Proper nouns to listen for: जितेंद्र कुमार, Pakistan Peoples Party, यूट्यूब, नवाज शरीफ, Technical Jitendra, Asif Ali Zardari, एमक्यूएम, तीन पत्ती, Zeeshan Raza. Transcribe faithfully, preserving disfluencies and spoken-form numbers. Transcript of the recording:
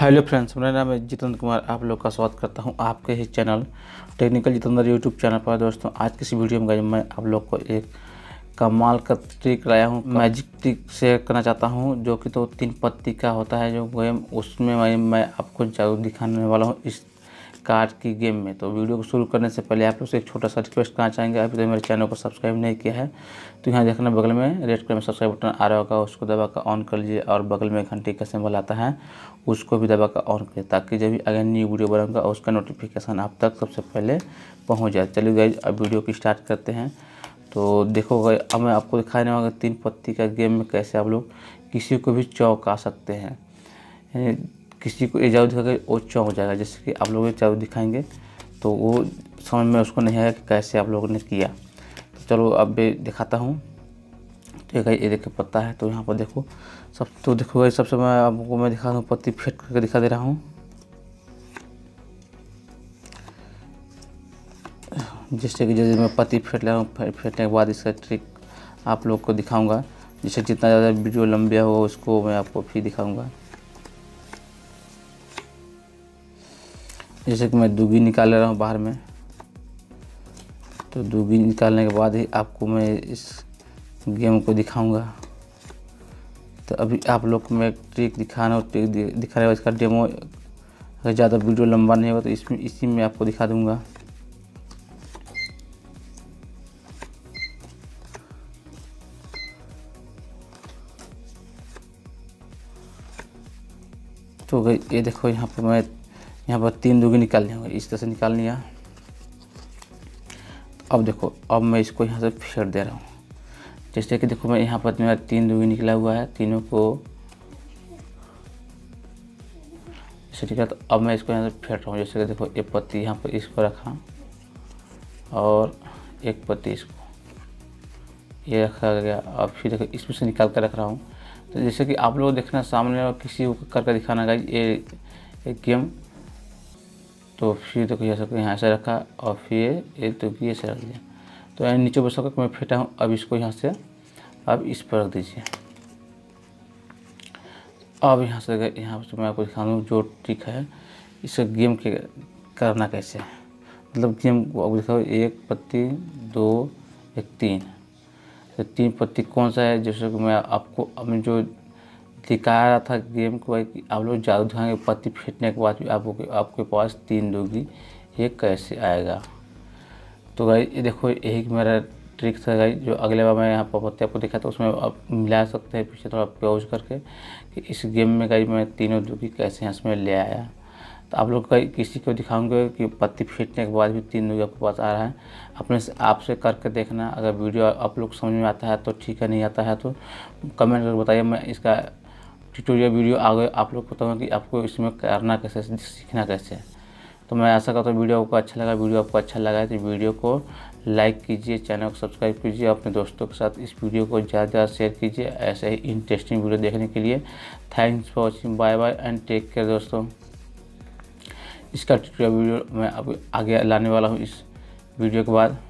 Hello friends, मेरा नाम है जितेंद्र कुमार। आप लोग का स्वागत करता हूं आपके ही channel technical Jitendra यूट्यूब channel पर। दोस्तों, आज की इस वीडियो में मैं आप लोग को एक कमाल का ट्रिक लाया हूं, मैजिक ट्रिक शेयर करना चाहता हूं, जो कि तो तीन पत्ती का होता है जो गेम। उसमें मैं मैं आपको जादू दिखाने वाला हूँ इस कार्ड की गेम में। तो वीडियो को शुरू करने से पहले आप लोग से एक छोटा सा रिक्वेस्ट करना चाहेंगे। अभी तो मेरे चैनल को सब्सक्राइब नहीं किया है तो यहाँ देखना, बगल में रेड कलर में सब्सक्राइब बटन आ रहा होगा, उसको दबा कर ऑन कर लीजिए। और बगल में घंटी का सिंबल आता है, उसको भी दबा कर ऑन करिए, ताकि जब भी अगर न्यू वीडियो बनाऊँगा उसका नोटिफिकेशन आप तक सबसे पहले पहुँच जाए। चलिए गाइस, अब वीडियो की स्टार्ट करते हैं। तो देखो गाइस, अब मैं आपको दिखाने वाला हूं तीन पत्ती का गेम में कैसे आप लोग किसी को भी चौंका सकते हैं। किसी को ये जादू दिखाकर वो चौंक हो जाएगा। जैसे कि आप लोग ये जादू दिखाएंगे तो वो समझ में उसको नहीं आएगा कि कैसे आप लोगों ने किया। तो चलो अब भी दिखाता हूँ। तो ये ये देखिए पत्ता है, तो यहाँ पर देखो सब। तो देखो गाइस, सबसे मैं आपको मैं दिखा रहा हूँ, पत्ती फेंक करके दिखा दे रहा हूँ। जैसे कि जैसे मैं पत्ती फेंक ले रहा हूँ, फेंकने के बाद इसका ट्रिक आप लोग को दिखाऊँगा। जिससे जितना ज़्यादा वीडियो लंबी हो उसको मैं आपको फिर दिखाऊँगा। जैसे कि मैं दूगी निकाल रहा हूँ बाहर में, तो दूगी निकालने के बाद ही आपको मैं इस गेम को दिखाऊंगा। तो अभी आप लोग को मैं ट्रिक दिखाना और ट्रिक दिखाने वाला इसका डेमो, अगर ज़्यादा वीडियो लंबा नहीं होगा तो इसमें इसी में आपको दिखा दूंगा। तो ये देखो, यहाँ पर मैं यहाँ पर तीन दूगी निकालनी होगी, इस तरह से निकाल लिया। तो अब देखो, अब मैं इसको यहाँ से फेंक दे रहा हूँ। जैसे कि देखो, मैं यहाँ पर मेरा तीन दूगी निकला हुआ है, तीनों को जैसे ठीक है। तो अब मैं इसको यहाँ से फेंक रहा हूँ। जैसे कि देखो, एक पत्ती यहाँ पर इसको रखा और एक पत्ती इसको ये रखा गया। अब फिर देखो इसमें से निकाल कर रख रहा हूँ। तो जैसे कि आप लोग देखना सामने और किसी को करके दिखाना का ये एक गेम। तो फिर देखो यहाँ से यहाँ से रखा और फिर एक तो ये से रख दिया। तो यहाँ नीचे बस सकता मैं फेंटा हूँ। अब इसको यहाँ से अब इस पर रख दीजिए। अब यहाँ से यहाँ से मैं आपको दिखा दूँ जो ट्रिक है, इसका गेम के करना कैसे है, मतलब गेम को। अब दिखाओ, एक पत्ती, दो, एक, तीन। तो तीन पत्ती कौन सा है? जैसे कि मैं आपको अब जो दिखा रहा था गेम को, कि आप लोग जादू दिखाएंगे पत्ती फेंकने के बाद भी आपको आपके पास तीन दूगी ये कैसे आएगा। तो गाइस, ये देखो, यही मेरा ट्रिक था गाइस, जो अगले बार मैं यहाँ पर पत्ती आपको दिखाया था उसमें आप मिला सकते हैं पीछे थोड़ा पॉज करके, कि इस गेम में गाइस मैं तीनों दूगी कैसे यहाँ इसमें ले आया। तो आप लोग गाइस किसी को दिखाऊंगे कि पत्ती फेंकने के बाद भी तीन दूगी आपके पास आ रहा है। अपने से आपसे करके देखना, अगर वीडियो आप लोग समझ में आता है तो ठीक है, नहीं आता है तो कमेंट करके बताइए। मैं इसका ट्यूटोरियल वीडियो आ गए आप लोग को बताऊँगा कि आपको इसमें करना कैसे, सीखना कैसे। तो मैं आशा करता हूँ वीडियो आपको अच्छा लगा। वीडियो आपको अच्छा लगा है तो वीडियो को लाइक कीजिए, चैनल को सब्सक्राइब कीजिए, अपने दोस्तों के साथ इस वीडियो को ज़्यादा से ज़्यादा शेयर कीजिए। ऐसे ही इंटरेस्टिंग वीडियो देखने के लिए thanks for watching, bye bye and take care. दोस्तों, इसका ट्यूटोरियल वीडियो मैं अब आगे लाने वाला हूँ इस वीडियो के बाद।